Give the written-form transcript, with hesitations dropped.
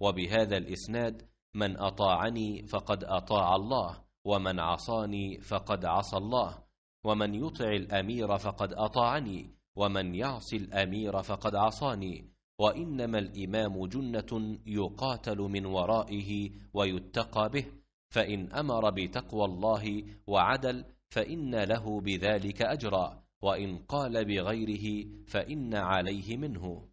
وبهذا الإسناد: من أطاعني فقد أطاع الله، ومن عصاني فقد عصى الله، ومن يطع الأمير فقد أطاعني، ومن يعص الأمير فقد عصاني، وإنما الإمام جنة يقاتل من ورائه ويتقى به، فإن أمر بتقوى الله وعدل فإن له بذلك أجرا، وإن قال بغيره فإن عليه منه.